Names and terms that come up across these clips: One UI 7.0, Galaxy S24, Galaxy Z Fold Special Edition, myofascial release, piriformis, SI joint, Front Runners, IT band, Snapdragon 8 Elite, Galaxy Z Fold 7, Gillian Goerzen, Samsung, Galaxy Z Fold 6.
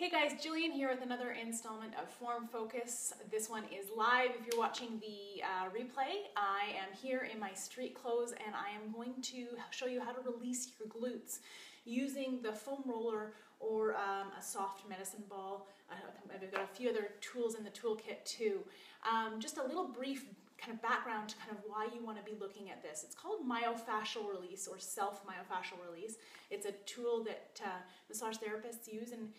Hey guys, Jillian here with another installment of Form Focus. This one is live. If you're watching the replay, I am here in my street clothes and I am going to show you how to release your glutes using the foam roller or a soft medicine ball. I've got a few other tools in the toolkit too. Just a little brief kind of background to kind of why you want to be looking at this. It's called myofascial release or self-myofascial release. It's a tool that massage therapists use, and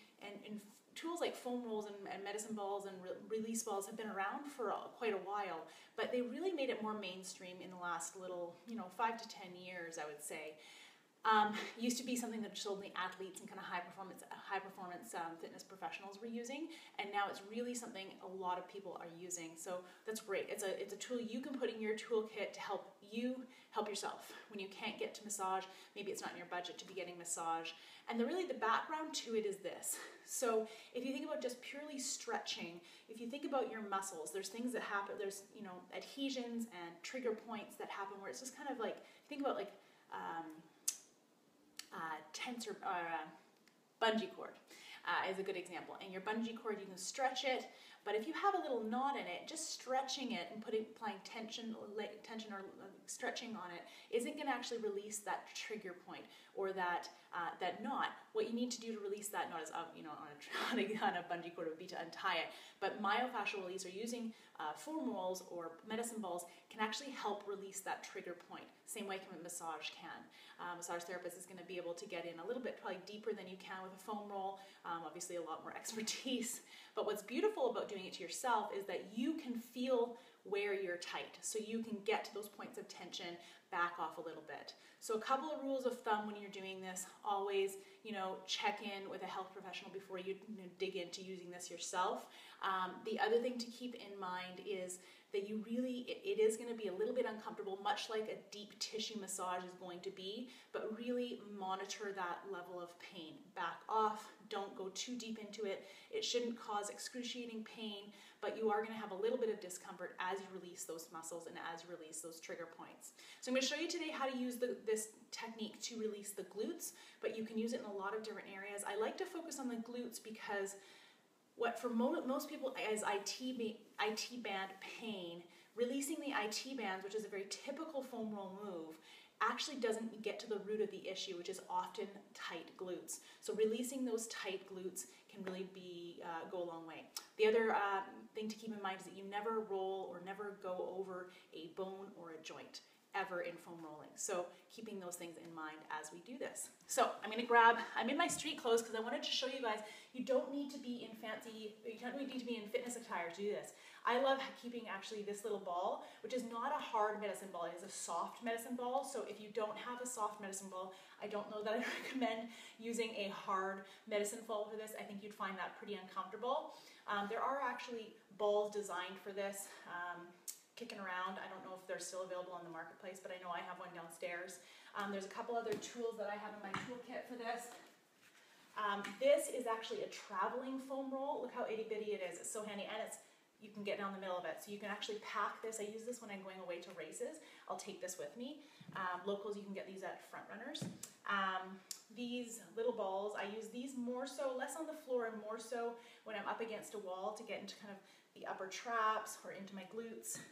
tools like foam rolls and medicine balls and release balls have been around for quite a while, but they really made it more mainstream in the last little, 5 to 10 years, I would say. Used to be something that just only athletes and kind of high performance fitness professionals were using, and now it's really something a lot of people are using. So that's great. It's a tool you can put in your toolkit to help you help yourself when you can't get to massage. Maybe it's not in your budget to be getting massage. And really the background to it is this. So if you think about just purely stretching, if you think about your muscles, there's things that happen. There's adhesions and trigger points that happen where it's just kind of like tensor or bungee cord is a good example. And your bungee cord, you can stretch it, but if you have a little knot in it, just stretching it and applying tension or stretching on it isn't going to actually release that trigger point or that knot. What you need to do to release that knot is, on a bungee cord would be to untie it. But myofascial release, or using foam rolls or medicine balls, can actually help release that trigger point. Same way a massage can. Massage therapist is going to be able to get in a little bit probably deeper than you can with a foam roll. Obviously a lot more expertise. But what's beautiful about doing it to yourself is that you can feel where you're tight. So you can get to those points of tension, back off a little bit. So a couple of rules of thumb when you're doing this: always, check in with a health professional before you, dig into using this yourself. The other thing to keep in mind is that you really, it is going to be a little bit uncomfortable, much like a deep tissue massage is going to be, but really monitor that level of pain. Back off, don't go too deep into it. It shouldn't cause excruciating pain, but you are going to have a little bit of discomfort as you release those muscles and as you release those trigger points. So I'm going to show you today how to use this technique to release the glutes, but you can use it in a lot of different areas. I like to focus on the glutes because what for most people is IT band pain, releasing the IT bands, which is a very typical foam roll move, actually doesn't get to the root of the issue, which is often tight glutes. So releasing those tight glutes can really go a long way. The other thing to keep in mind is that you never roll or never go over a bone or a joint ever in foam rolling. So keeping those things in mind as we do this. So I'm in my street clothes because I wanted to show you guys, you don't need to be in fancy, you don't need to be in fitness attire to do this. I love keeping actually this little ball, which is not a hard medicine ball, it is a soft medicine ball. So if you don't have a soft medicine ball, I don't know that I recommend using a hard medicine ball for this. I think you'd find that pretty uncomfortable. There are actually balls designed for this. Kicking around. I don't know if they're still available on the marketplace, but I know I have one downstairs. There's a couple other tools that I have in my toolkit for this. This is actually a traveling foam roll. Look how itty bitty it is. It's so handy, and you can get down the middle of it. So you can actually pack this. I use this when I'm going away to races. I'll take this with me. Locals, you can get these at Front Runners. These little balls, I use these more so, less on the floor and more so when I'm up against a wall to get into kind of the upper traps or into my glutes.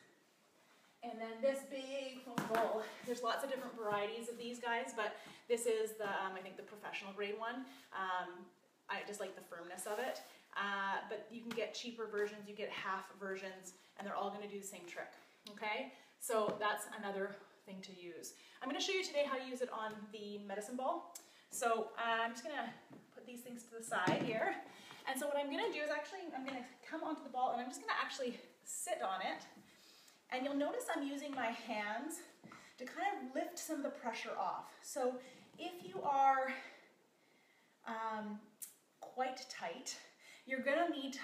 And then this big foam roll. There's lots of different varieties of these guys, but this is the, I think the professional grade one. I just like the firmness of it. But you can get cheaper versions, you get half versions, and they're all going to do the same trick. Okay, so that's another thing to use. I'm going to show you today how to use it on the medicine ball. So I'm just going to put these things to the side here. And so what I'm going to do is I'm going to come onto the ball and I'm just going to actually sit on it. And you'll notice I'm using my hands to kind of lift some of the pressure off. So if you are quite tight, you're going to need to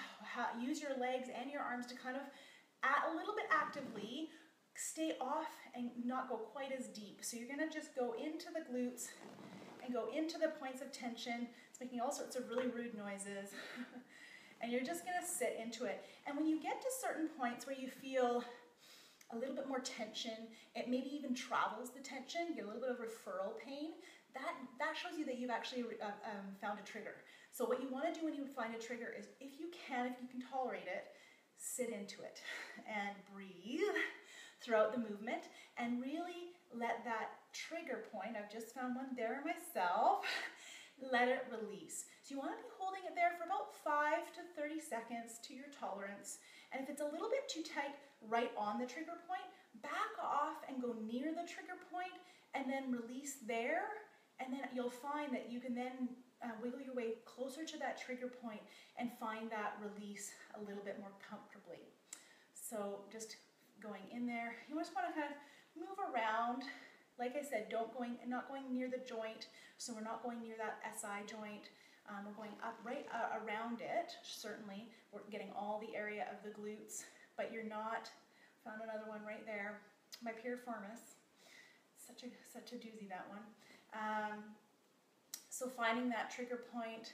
use your legs and your arms to kind of a little bit actively stay off and not go quite as deep. So you're going to just go into the glutes and go into the points of tension. It's making all sorts of really rude noises. And you're just going to sit into it. And when you get to certain points where you feel a little bit more tension, it maybe even travels the tension, you get a little bit of referral pain, that shows you that you've actually found a trigger. So what you want to do when you find a trigger is, if you can tolerate it, sit into it and breathe throughout the movement and really let that trigger point, I've just found one there myself, let it release. So you want to be holding it there for about 5 to 30 seconds to your tolerance. And if it's a little bit too tight right on the trigger point, back off and go near the trigger point and then release there. And then you'll find that you can then wiggle your way closer to that trigger point and find that release a little bit more comfortably. So just going in there, you just want to kind of move around. Like I said, not going near the joint, so we're not going near that SI joint. We're going up right around it, certainly. We're getting all the area of the glutes, but you're not, found another one right there, my piriformis. Such a doozy, that one. So finding that trigger point,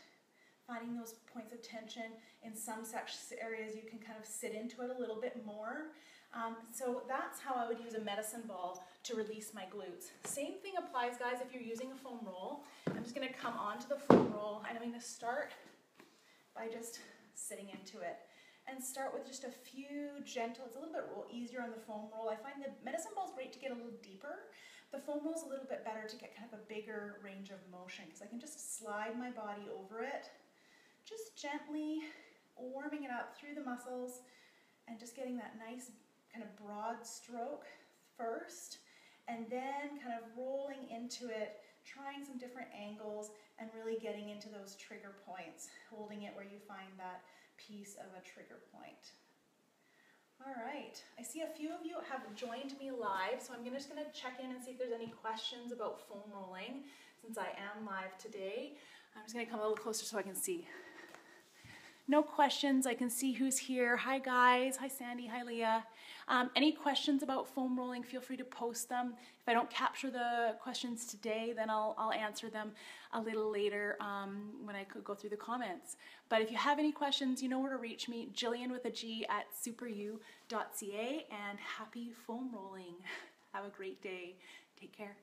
finding those points of tension. In some such areas you can kind of sit into it a little bit more. So that's how I would use a medicine ball to release my glutes. Same thing applies, guys, if you're using a foam roll. I'm just going to come onto the foam roll and I'm going to start by just sitting into it. And start with just a few gentle, it's a little bit easier on the foam roll. I find the medicine ball is great to get a little deeper. The foam roll is a little bit better to get kind of a bigger range of motion because I can just slide my body over it, just gently warming it up through the muscles and just getting that nice kind of broad stroke first and then kind of rolling into it, trying some different angles and really getting into those trigger points, holding it where you find that piece of a trigger point. All right, I see a few of you have joined me live, so I'm just going to check in and see if there's any questions about foam rolling since I am live today. I'm just going to come a little closer so I can see. No questions. I can see who's here. Hi guys. Hi Sandy. Hi Leah. Any questions about foam rolling, feel free to post them. If I don't capture the questions today, then I'll answer them a little later when I could go through the comments. But if you have any questions, you know where to reach me, Jillian with a G at superu.ca, and happy foam rolling. Have a great day. Take care.